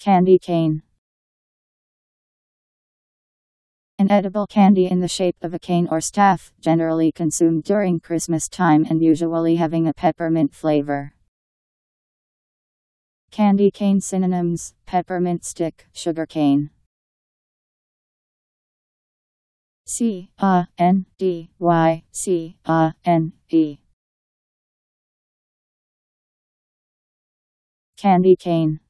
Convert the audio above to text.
Candy cane. An edible candy in the shape of a cane or staff, generally consumed during Christmas time and usually having a peppermint flavor. Candy cane synonyms: peppermint stick, sugar cane. Candy, candy cane.